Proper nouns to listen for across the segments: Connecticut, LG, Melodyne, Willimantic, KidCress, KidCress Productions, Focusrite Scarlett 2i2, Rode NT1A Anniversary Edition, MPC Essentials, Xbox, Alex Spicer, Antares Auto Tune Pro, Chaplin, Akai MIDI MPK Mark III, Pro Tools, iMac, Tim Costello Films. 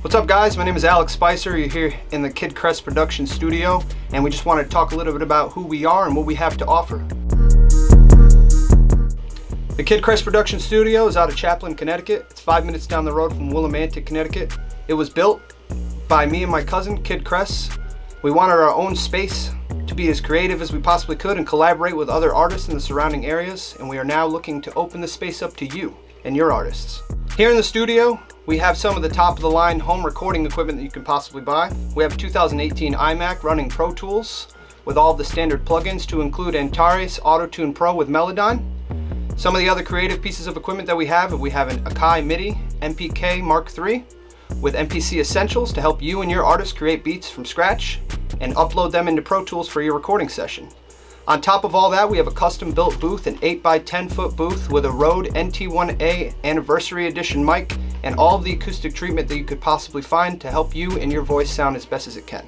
What's up guys, my name is Alex Spicer. You're here in the KidCress Productions studio and we just want to talk a little bit about who we are and what we have to offer. The KidCress Productions studio is out of Chaplin, Connecticut. It's 5 minutes down the road from Willimantic, Connecticut. It was built by me and my cousin, KidCress. We wanted our own space to be as creative as we possibly could and collaborate with other artists in the surrounding areas, and we are now looking to open this space up to you and your artists. Here in the studio, we have some of the top of the line home recording equipment that you can possibly buy. We have a 2018 iMac running Pro Tools with all the standard plugins to include Antares Auto Tune Pro with Melodyne. Some of the other creative pieces of equipment that we have an Akai MIDI MPK Mark III with MPC Essentials to help you and your artists create beats from scratch and upload them into Pro Tools for your recording session. On top of all that, we have a custom built booth, an 8x10 foot booth with a Rode NT1A Anniversary Edition mic and all of the acoustic treatment that you could possibly find to help you and your voice sound as best as it can.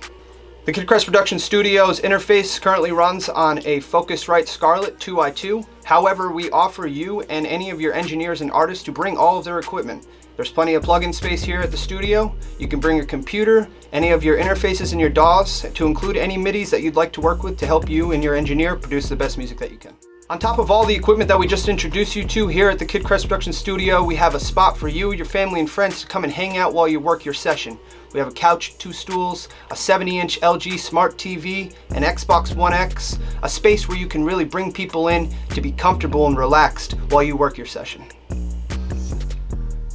The KidCress Productions Studios interface currently runs on a Focusrite Scarlett 2i2. However, we offer you and any of your engineers and artists to bring all of their equipment. There's plenty of plug-in space here at the studio. You can bring your computer, any of your interfaces and your DAWs, to include any MIDIs that you'd like to work with to help you and your engineer produce the best music that you can. On top of all the equipment that we just introduced you to here at the KidCress Productions studio, we have a spot for you, your family and friends to come and hang out while you work your session. We have a couch, 2 stools, a 70-inch LG smart TV, an Xbox One X, a space where you can really bring people in to be comfortable and relaxed while you work your session.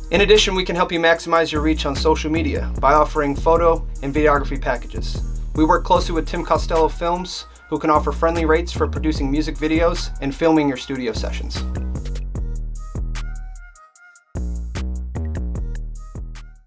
In addition, we can help you maximize your reach on social media by offering photo and videography packages. We work closely with Tim Costello Films, who can offer friendly rates for producing music videos and filming your studio sessions.